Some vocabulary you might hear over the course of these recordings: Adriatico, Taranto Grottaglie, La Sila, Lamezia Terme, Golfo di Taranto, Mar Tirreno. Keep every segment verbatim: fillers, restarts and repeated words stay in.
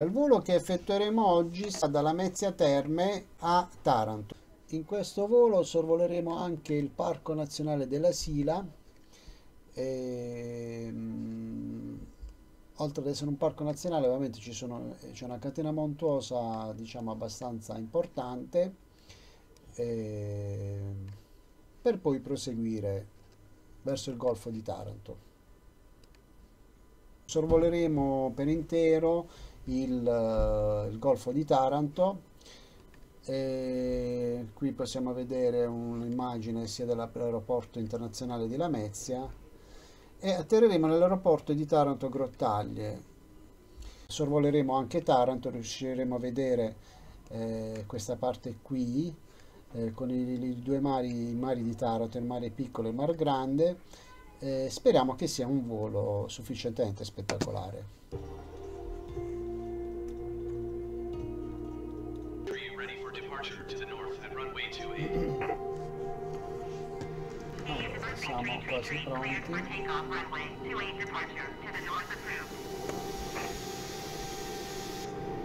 Il volo che effettueremo oggi sarà da Lamezia Terme a Taranto. In questo volo sorvoleremo anche il Parco Nazionale della Sila, e, mh, oltre ad essere un parco nazionale ovviamente ci sono, c'è una catena montuosa diciamo abbastanza importante, e, per poi proseguire verso il Golfo di Taranto. Sorvoleremo per intero Il, il Golfo di Taranto e qui possiamo vedere un'immagine sia dell'aeroporto internazionale di Lamezia e atterreremo nell'aeroporto di Taranto Grottaglie. Sorvoleremo anche Taranto, riusciremo a vedere eh, questa parte qui eh, con i, i due mari, i mari di Taranto, il mare piccolo e il mare grande. Eh, speriamo che sia un volo sufficientemente spettacolare. Siamo quasi pronti.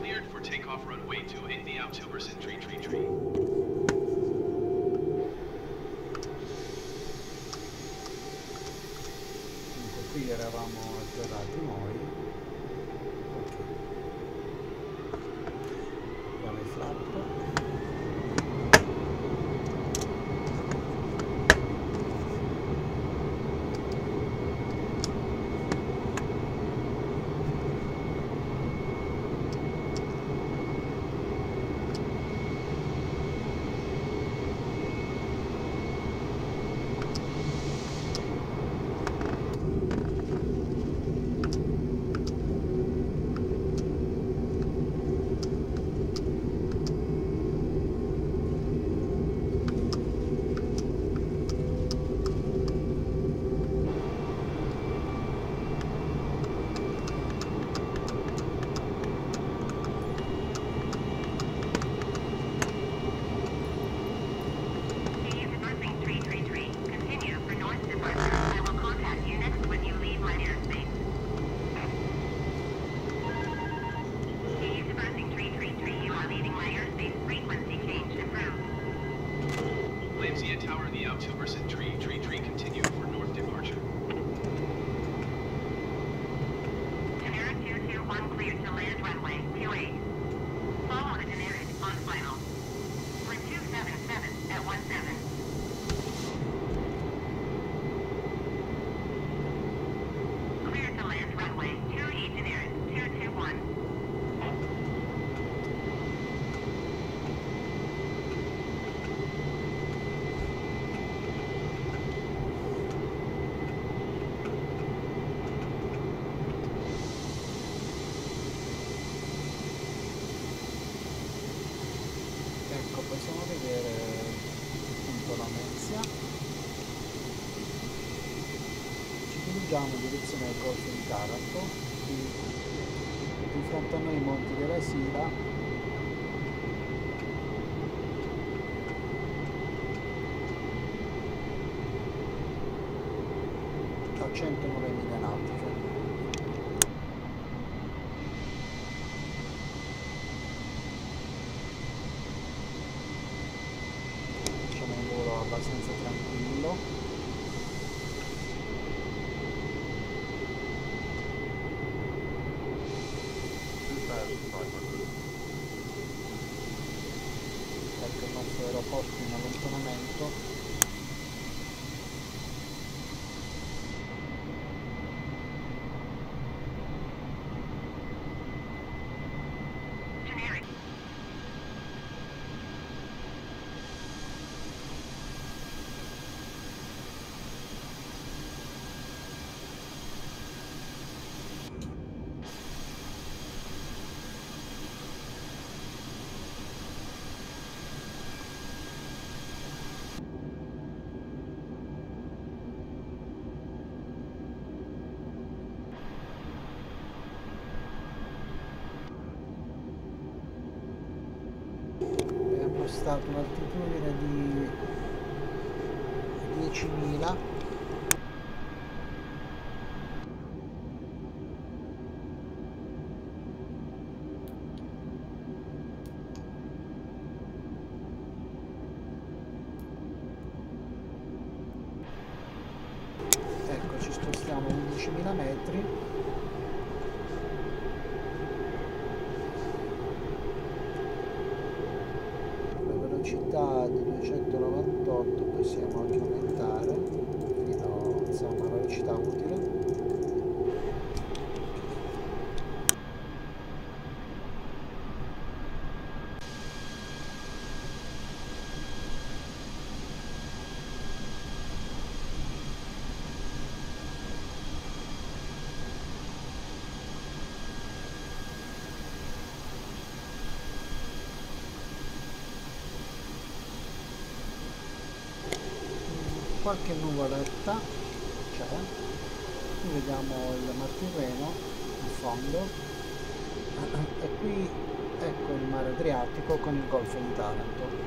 Cleared for takeoff runway twenty-eight the October Century tree. Qui eravamo atterrati noi. Qua il flap. Possiamo vedere appunto la Lamezia, ci dirigiamo in direzione del Golfo di Taranto, di fronte a noi i monti della Sila, a centonovemila nautiche. Abbastanza tranquillo, ecco il nostro aeroporto in allontanamento. Stato un'altitudine di diecimila. ci spostiamo undicimila metri. La velocità di duecentonovantotto, possiamo anche aumentare fino, insomma, alla velocità utile. Qualche nuvoletta c'è, qui vediamo il Mar Tirreno in fondo e qui ecco il Mar Adriatico con il Golfo di Taranto.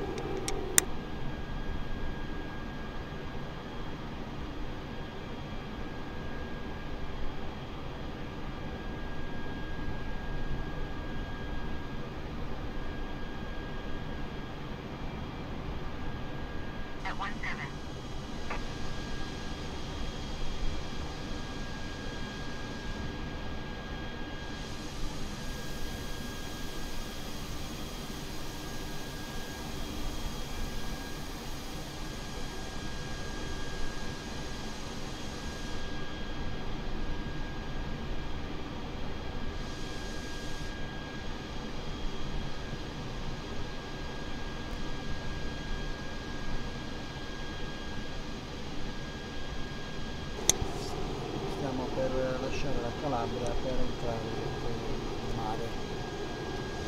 Per lasciare la Calabria per entrare nel mare,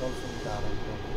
Golfo di Taranto.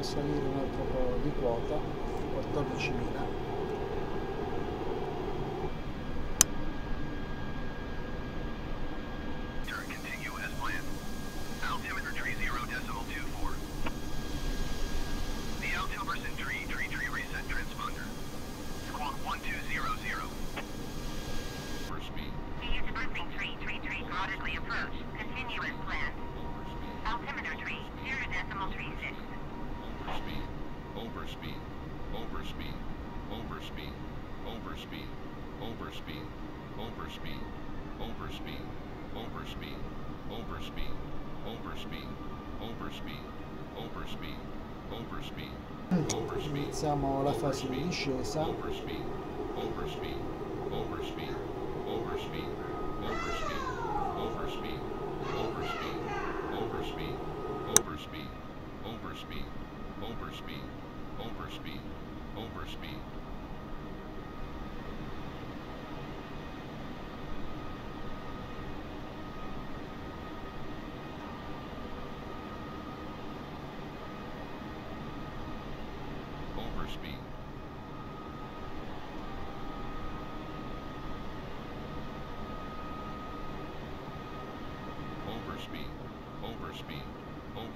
Salire un altro po' di quota, quattordicimila. Iniziamo la fase di discesa.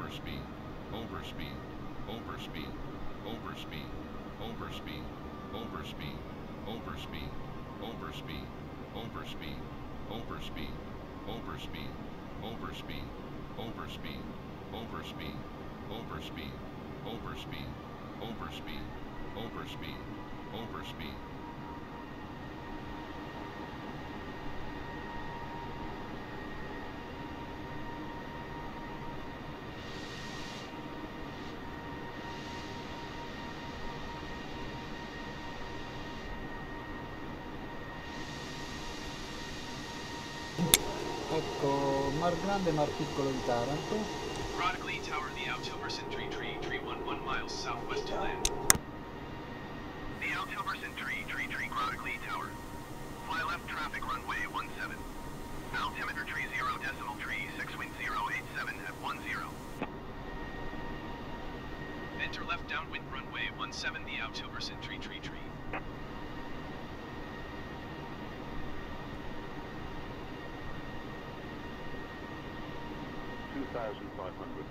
overspeed, overspeed, overspeed, overspeed, overspeed, overspeed, overspeed, overspeed, overspeed, overspeed, overspeed, overspeed, overspeed, overspeed, overspeed, overspeed, overspeed, overspeed, overspeed. Ecco, Mar Grande e Mar Piccolo di Taranto. Rodgley Tower, the October Century Tree, Tree eleven miles southwest to land. The October Century Tree, Tree Rodgley Tower. Fly left traffic runway one seven. Altimeter tree zero decimal tree six wind zero eight seven at one zero. Enter left downwind runway one seven, the October Century Tree Tree. two thousand five hundred.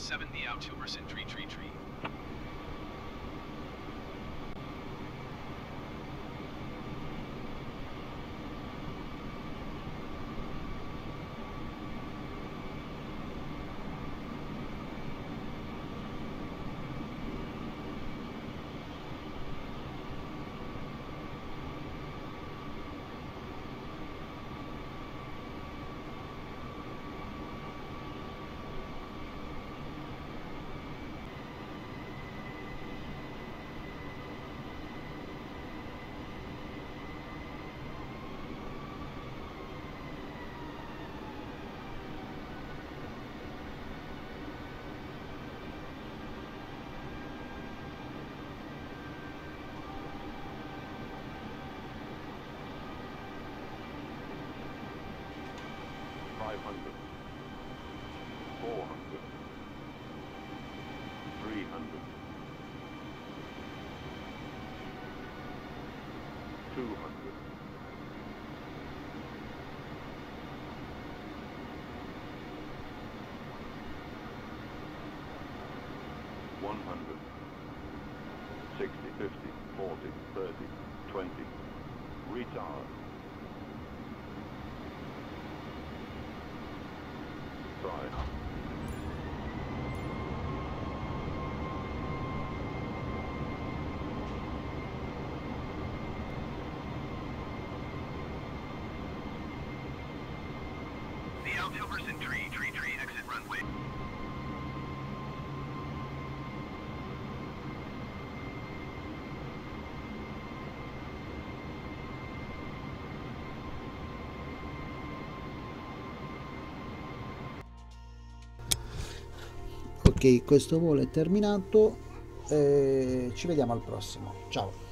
seven, the October Century Tree Tree. one hundred, sixty, fifty, forty, thirty, twenty, retard, five. Ok, questo volo è terminato, eh, ci vediamo al prossimo, ciao!